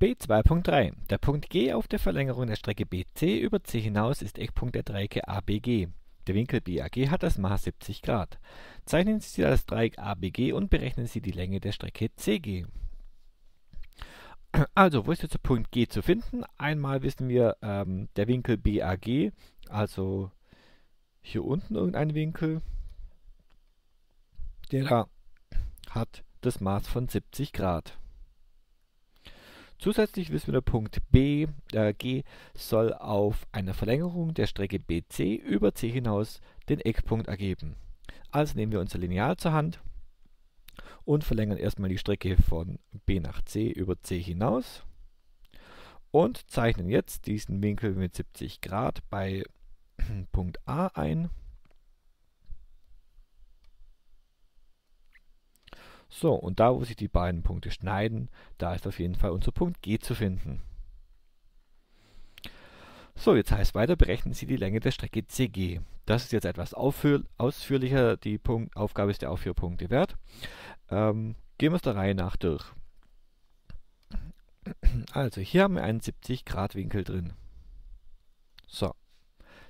B2.3. Der Punkt G auf der Verlängerung der Strecke BC über C hinaus ist Eckpunkt der Dreiecke ABG. Der Winkel BAG hat das Maß 70 Grad. Zeichnen Sie das Dreieck ABG und berechnen Sie die Länge der Strecke CG. Also, wo ist jetzt der Punkt G zu finden? Einmal wissen wir, der Winkel BAG, also hier unten irgendein Winkel, der hat das Maß von 70 Grad. Zusätzlich wissen wir, der Punkt G soll auf einer Verlängerung der Strecke BC über C hinaus den Eckpunkt ergeben. Also nehmen wir unser Lineal zur Hand und verlängern erstmal die Strecke von B nach C über C hinaus und zeichnen jetzt diesen Winkel mit 70 Grad bei Punkt A ein. So, und da, wo sich die beiden Punkte schneiden, da ist auf jeden Fall unser Punkt G zu finden. So, jetzt heißt es weiter, berechnen Sie die Länge der Strecke CG. Das ist jetzt etwas ausführlicher, die Aufgabe ist der auf 4 Punkte wert. Gehen wir es der Reihe nach durch. Also, hier haben wir einen 70 Grad Winkel drin. So,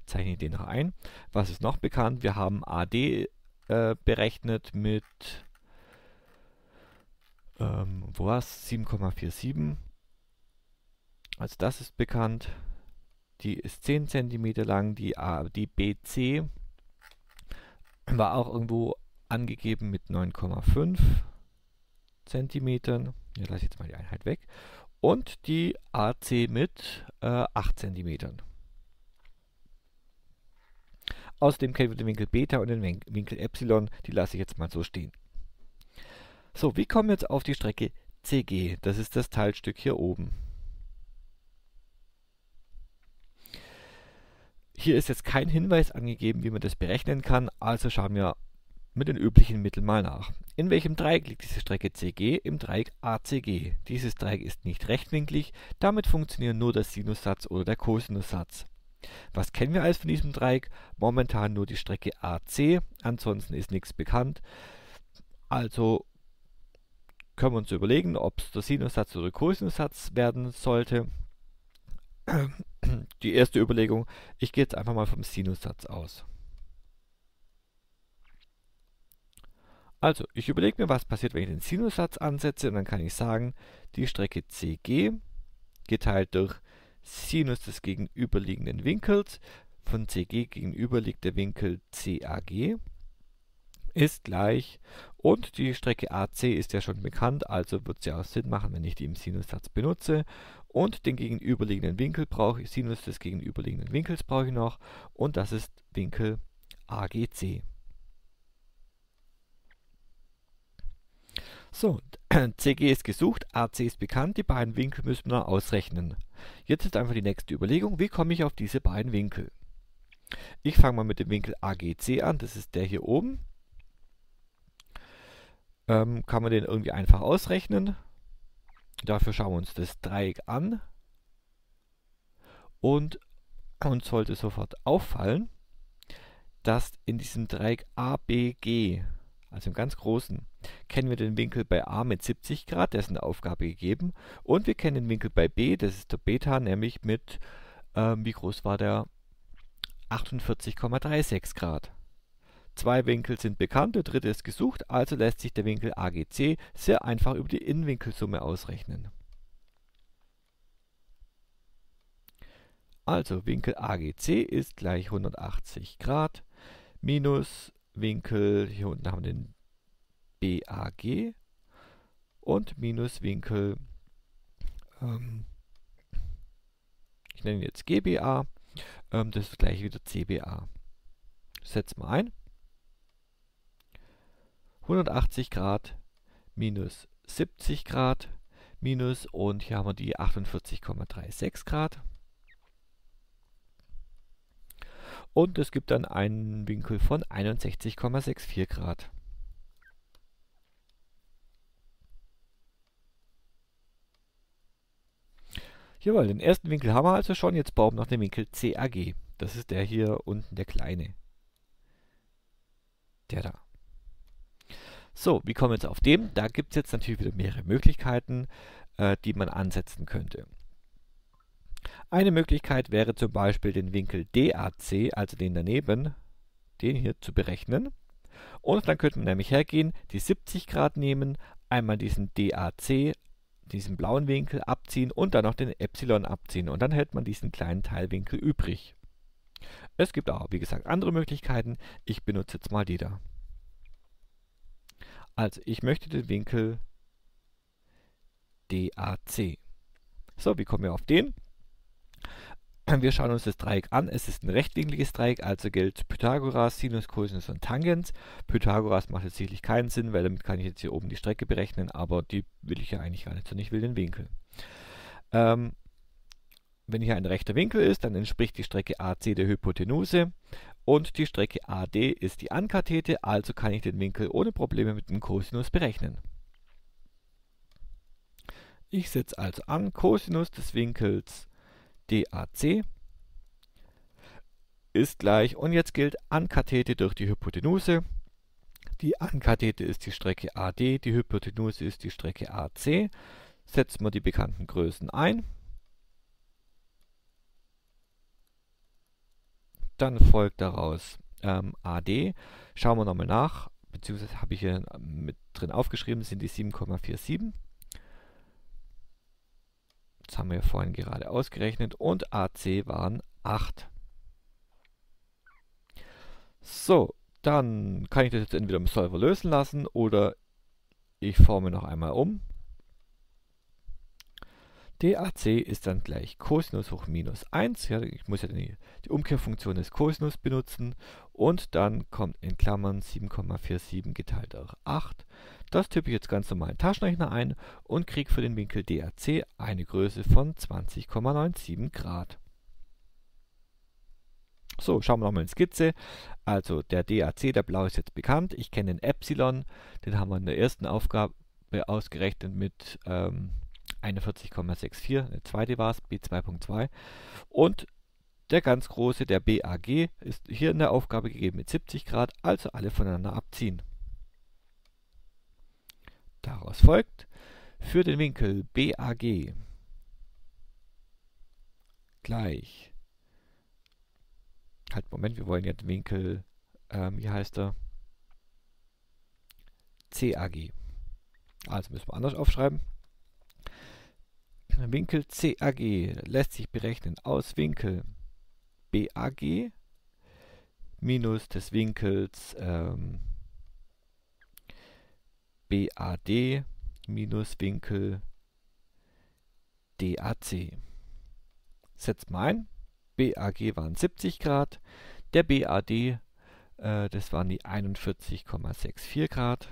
zeichne ich den noch ein. Was ist noch bekannt? Wir haben AD berechnet mit... wo war es? 7,47. Also das ist bekannt. Die ist 10 cm lang. Die BC war auch irgendwo angegeben mit 9,5 cm. Hier lasse ich jetzt mal die Einheit weg. Und die AC mit 8 cm. Außerdem kennen wir den Winkel Beta und den Winkel Epsilon. Die lasse ich jetzt mal so stehen. So, wir kommen jetzt auf die Strecke CG. Das ist das Teilstück hier oben. Hier ist jetzt kein Hinweis angegeben, wie man das berechnen kann, also schauen wir mit den üblichen Mitteln mal nach. In welchem Dreieck liegt diese Strecke CG? Im Dreieck ACG. Dieses Dreieck ist nicht rechtwinklig, damit funktionieren nur der Sinussatz oder der Kosinussatz. Was kennen wir alles von diesem Dreieck? Momentan nur die Strecke AC, ansonsten ist nichts bekannt. Also können wir uns überlegen, ob es der Sinussatz oder der Kosinussatz werden sollte. Die erste Überlegung, ich gehe jetzt einfach mal vom Sinussatz aus. Also, ich überlege mir, was passiert, wenn ich den Sinussatz ansetze, und dann kann ich sagen, die Strecke CG geteilt durch Sinus des gegenüberliegenden Winkels, von CG gegenüber liegt der Winkel CAG, ist gleich, und die Strecke AC ist ja schon bekannt, also wird es ja auch Sinn machen, wenn ich die im Sinussatz benutze, und den gegenüberliegenden Winkel brauche ich, Sinus des gegenüberliegenden Winkels brauche ich noch, und das ist Winkel AGC. So, CG ist gesucht, AC ist bekannt, die beiden Winkel müssen wir ausrechnen. Jetzt ist einfach die nächste Überlegung, wie komme ich auf diese beiden Winkel? Ich fange mal mit dem Winkel AGC an, das ist der hier oben. Kann man den irgendwie einfach ausrechnen. Dafür schauen wir uns das Dreieck an und uns sollte sofort auffallen, dass in diesem Dreieck ABG, also im ganz großen, kennen wir den Winkel bei A mit 70 Grad, der ist in der Aufgabe gegeben, und wir kennen den Winkel bei B, das ist der Beta, nämlich mit, wie groß war der? 48,36 Grad. Zwei Winkel sind bekannt, der dritte ist gesucht, also lässt sich der Winkel AGC sehr einfach über die Innenwinkelsumme ausrechnen. Also Winkel AGC ist gleich 180 Grad minus Winkel, hier unten haben wir den BAG, und minus Winkel, ich nenne ihn jetzt GBA, das ist gleich wieder CBA. Setzen wir ein. 180 Grad minus 70 Grad minus, und hier haben wir die 48,36 Grad. Und es gibt dann einen Winkel von 61,64 Grad. Jawohl, den ersten Winkel haben wir also schon, jetzt brauchen wir noch den Winkel CAG. Das ist der hier unten, der kleine. Der da. So, wie kommen wir jetzt auf den? Da gibt es jetzt natürlich wieder mehrere Möglichkeiten. die man ansetzen könnte. Eine Möglichkeit wäre zum Beispiel den Winkel DAC, also den daneben, den hier zu berechnen. Und dann könnte man nämlich hergehen, die 70 Grad nehmen, einmal diesen DAC, diesen blauen Winkel abziehen und dann noch den Epsilon abziehen. Und dann hält man diesen kleinen Teilwinkel übrig. Es gibt auch, wie gesagt, andere Möglichkeiten. Ich benutze jetzt mal die da. Also ich möchte den Winkel DAC. So, wie kommen wir auf den? Wir schauen uns das Dreieck an. Es ist ein rechtwinkliges Dreieck, also gilt Pythagoras, Sinus, Cosinus und Tangens. Pythagoras macht jetzt sicherlich keinen Sinn, weil damit kann ich jetzt hier oben die Strecke berechnen, aber die will ich ja eigentlich gar nicht, sondern ich will den Winkel. Wenn hier ein rechter Winkel ist, dann entspricht die Strecke AC der Hypotenuse und die Strecke AD ist die Ankathete, also kann ich den Winkel ohne Probleme mit dem Cosinus berechnen. Ich setze also an Cosinus des Winkels DAC ist gleich, und jetzt gilt Ankathete durch die Hypotenuse. Die Ankathete ist die Strecke AD, die Hypotenuse ist die Strecke AC. Setzen wir die bekannten Größen ein. Dann folgt daraus AD. Schauen wir nochmal nach, beziehungsweise habe ich hier mit drin aufgeschrieben, das sind die 7,47. Das haben wir ja vorhin gerade ausgerechnet. Und AC waren 8. So, dann kann ich das jetzt entweder im Solver lösen lassen oder ich forme noch einmal um. DAC ist dann gleich Cosinus hoch minus 1. Ja, ich muss ja die Umkehrfunktion des Cosinus benutzen. Und dann kommt in Klammern 7,47 geteilt durch 8. Das tippe ich jetzt ganz normal in den Taschenrechner ein und kriege für den Winkel DAC eine Größe von 20,97 Grad. So, schauen wir nochmal in die Skizze. Also der DAC, der blaue ist jetzt bekannt. Ich kenne den Epsilon, den haben wir in der ersten Aufgabe ausgerechnet mit 41,64, eine zweite war es, B2.2. Und der ganz große, der BAG, ist hier in der Aufgabe gegeben mit 70 Grad, also alle voneinander abziehen. Daraus folgt, für den Winkel BAG gleich, halt Moment, wir wollen ja den Winkel, wie heißt er, CAG. Also müssen wir anders aufschreiben. Winkel CAG lässt sich berechnen aus Winkel BAG minus des Winkels BAD minus Winkel DAC. Setzt mal ein. BAG waren 70 Grad. Der BAD, das waren die 41,64 Grad.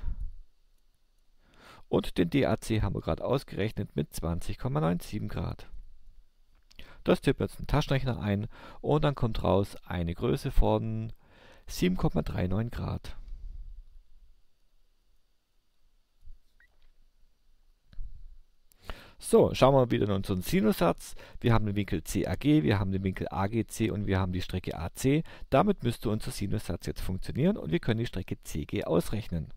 Und den DAC haben wir gerade ausgerechnet mit 20,97 Grad. Das tippen wir jetzt in den Taschenrechner ein und dann kommt raus eine Größe von 7,39 Grad. So, schauen wir wieder in unseren Sinussatz. Wir haben den Winkel CAG, wir haben den Winkel AGC und wir haben die Strecke AC. Damit müsste unser Sinussatz jetzt funktionieren und wir können die Strecke CG ausrechnen.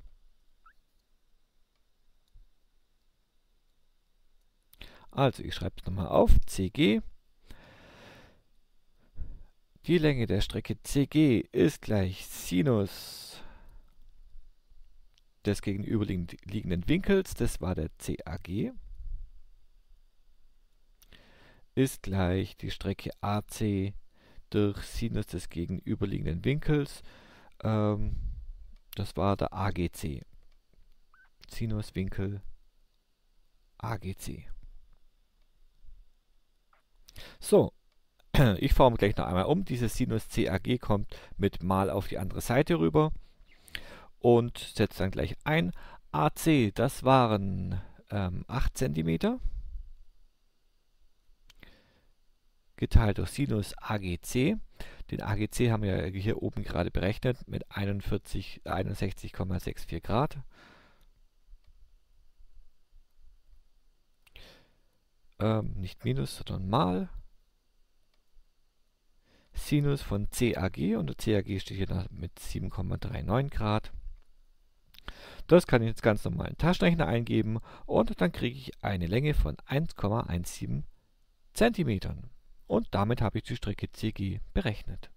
Also ich schreibe es nochmal auf, CG. Die Länge der Strecke CG ist gleich Sinus des gegenüberliegenden Winkels, das war der CAG, ist gleich die Strecke AC durch Sinus des gegenüberliegenden Winkels, das war der AGC. Sinus Winkel AGC. So, ich forme gleich noch einmal um. Dieses Sinus CAG kommt mit mal auf die andere Seite rüber und setze dann gleich ein. AC, das waren 8 cm geteilt durch Sinus AGC. Den AGC haben wir hier oben gerade berechnet mit 61,64 Grad. Nicht minus, sondern mal Sinus von CAG, und der CAG steht hier mit 7,39 Grad. Das kann ich jetzt ganz normal in den Taschenrechner eingeben und dann kriege ich eine Länge von 1,17 cm. Und damit habe ich die Strecke CG berechnet.